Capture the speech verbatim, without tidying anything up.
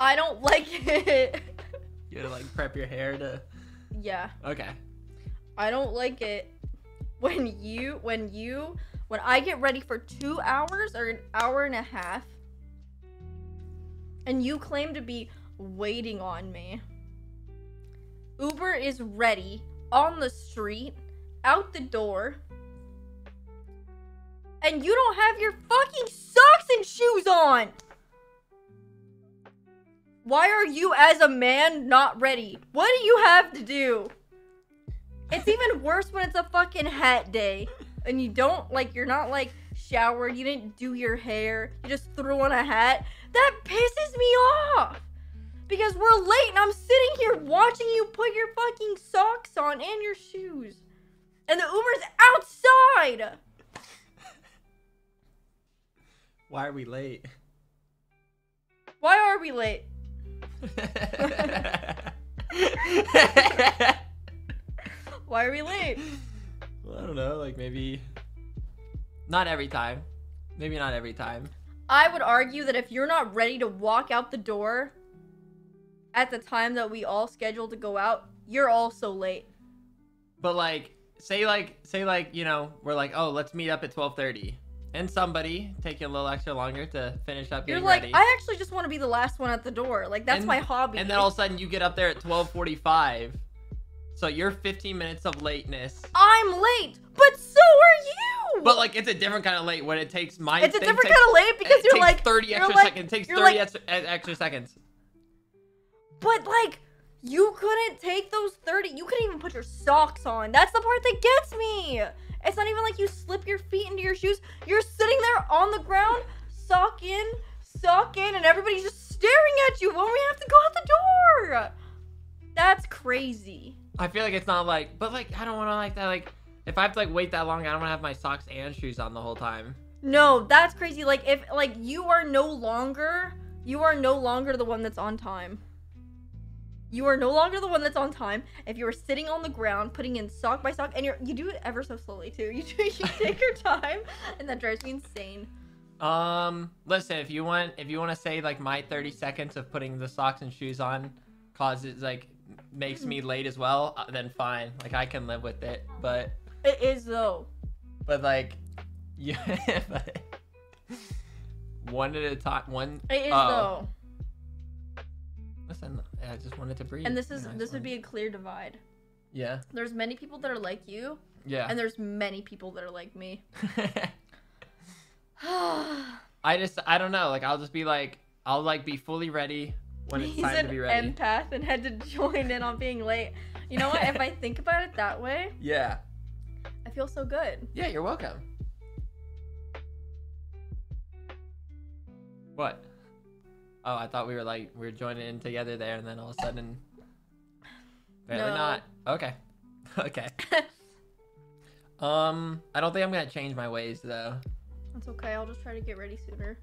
I don't like it. You had to like prep your hair to. Yeah. Okay. I don't like it when you when you when I get ready for two hours or an hour and a half, and you claim to be waiting on me. Uber is ready on the street, out the door, and you don't have your fucking socks and shoes on. Why are you, as a man, not ready? What do you have to do? It's even worse when it's a fucking hat day. And you don't, like, you're not, like, showered. You didn't do your hair. You just threw on a hat. That pisses me off. Because we're late and I'm sitting here watching you put your fucking socks on and your shoes. And the Uber's outside. Why are we late? Why are we late? Why are we late? Well, I don't know, like maybe not every time. Maybe not every time. I would argue that if you're not ready to walk out the door at the time that we all scheduled to go out, you're also late. But like, say like, say like, you know, we're like, oh, let's meet up at twelve thirty. And somebody taking a little extra longer to finish up. You're getting like, ready. I actually just want to be the last one at the door. Like, that's and, my hobby. And then all of a sudden you get up there at twelve forty-five. So you're fifteen minutes of lateness. I'm late, but so are you. But like, it's a different kind of late when it takes my. It's a different takes, kind of late because you're like thirty extra seconds. It takes thirty extra extra seconds. But like, you couldn't take those thirty. You couldn't even put your socks on. That's the part that gets me. It's not even like you slip your feet into your shoes. You're sitting there on the ground, sock in, sock in, and everybody's just staring at you when we have to go out the door. That's crazy. I feel like it's not like, but like, I don't want to like that. Like, if I have to like wait that long, I don't want to have my socks and shoes on the whole time. No, that's crazy. Like, if like you are no longer, you are no longer the one that's on time. You are no longer the one that's on time. If you were sitting on the ground, putting in sock by sock, and you're, you do it ever so slowly too. You do, you take your time, and that drives me insane. Um, listen, if you want, if you want to say like my thirty seconds of putting the socks and shoes on causes like makes me late as well, then fine. Like I can live with it, but it is though. But like, yeah, but one at a time. One. It is uh, though. Listen, I just wanted to breathe. And this is, this would be a clear divide. Yeah. There's many people that are like you. Yeah. And there's many people that are like me. I just, I don't know. Like, I'll just be like, I'll like be fully ready when it's time to be ready. He's an empath and had to join in on being late. You know what? If I think about it that way. Yeah. I feel so good. Yeah, you're welcome. What? Oh, I thought we were like, we were joining in together there, and then all of a sudden, apparently no. not. Okay. Okay. um, I don't think I'm going to change my ways, though. That's okay. I'll just try to get ready sooner.